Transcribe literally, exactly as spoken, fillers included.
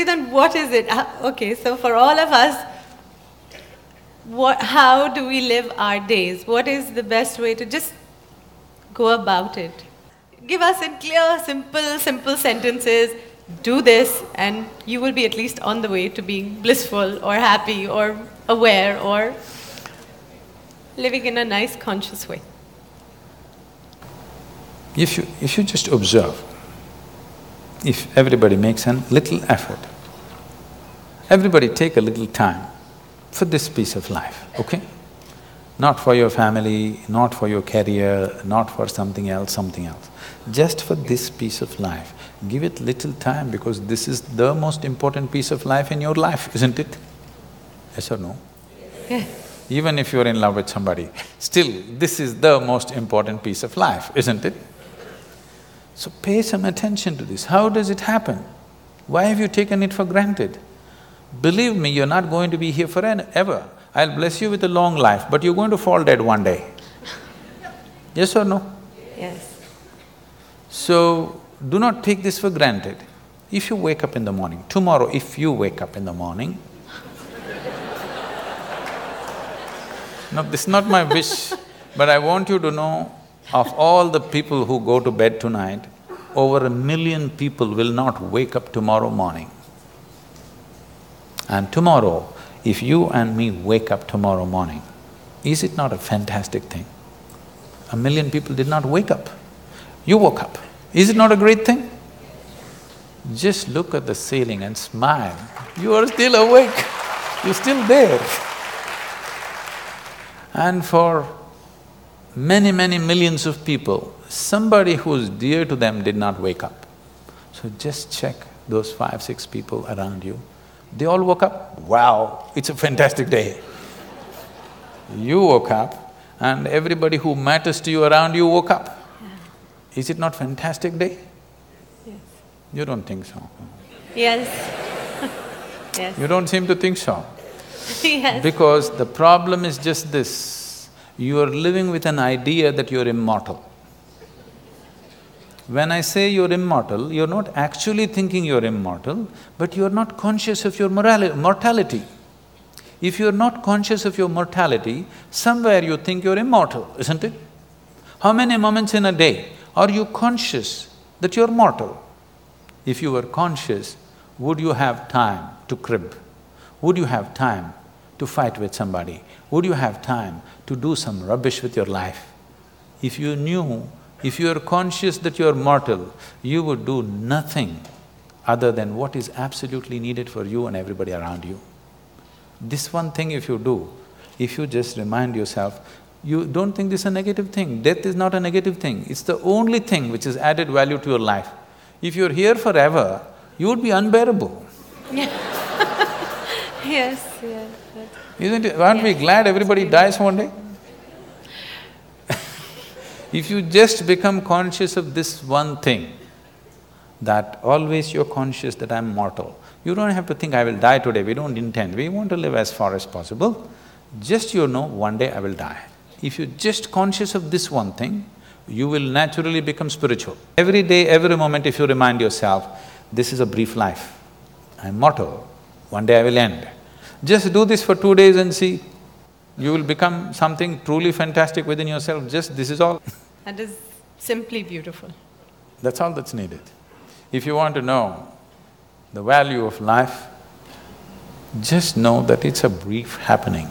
actually then what is it? Uh, okay, so for all of us, what, how do we live our days? What is the best way to just go about it? Give us in clear, simple, simple sentences. Do this and you will be at least on the way to being blissful or happy or aware or living in a nice, conscious way. If you… if you just observe, if everybody makes a little effort, everybody take a little time for this piece of life, okay? Not for your family, not for your career, not for something else, something else. Just for this piece of life, give it little time because this is the most important piece of life in your life, isn't it? Yes or no? Yes. Even if you're in love with somebody, still this is the most important piece of life, isn't it? So pay some attention to this. How does it happen? Why have you taken it for granted? Believe me, you're not going to be here forever. I'll bless you with a long life, but you're going to fall dead one day. Yes or no? Yes. So, do not take this for granted. If you wake up in the morning, tomorrow if you wake up in the morning… No, this is not my wish, but I want you to know, of all the people who go to bed tonight, over a million people will not wake up tomorrow morning. And tomorrow, if you and me wake up tomorrow morning, is it not a fantastic thing? A million people did not wake up. You woke up. Is it not a great thing? Just look at the ceiling and smile. You are still awake, you're still there. And for many, many millions of people, somebody who's dear to them did not wake up. So just check those five, six people around you. They all woke up, wow, it's a fantastic day. You woke up and everybody who matters to you around you woke up. Is it not fantastic day? Yes. You don't think so? Yes. Yes. You don't seem to think so. Yes. Because the problem is just this, you are living with an idea that you're immortal. When I say you're immortal, you're not actually thinking you're immortal, but you're not conscious of your mortality. If you're not conscious of your mortality, somewhere you think you're immortal, isn't it? How many moments in a day are you conscious that you're mortal? If you were conscious, would you have time to crib? Would you have time to fight with somebody? Would you have time to do some rubbish with your life? If you knew, if you are conscious that you are mortal, you would do nothing other than what is absolutely needed for you and everybody around you. This one thing if you do, if you just remind yourself, you don't think this is a negative thing. Death is not a negative thing, it's the only thing which has added value to your life. If you're here forever, you would be unbearable. Yes, yes. Isn't it… aren't we glad everybody dies one day? If you just become conscious of this one thing, that always you're conscious that I'm mortal, you don't have to think I will die today, we don't intend, we want to live as far as possible, just you know one day I will die. If you're just conscious of this one thing, you will naturally become spiritual. Every day, every moment if you remind yourself, this is a brief life, I'm mortal, one day I will end. Just do this for two days and see. You will become something truly fantastic within yourself, just this is all. That is simply beautiful. That's all that's needed. If you want to know the value of life, just know that it's a brief happening.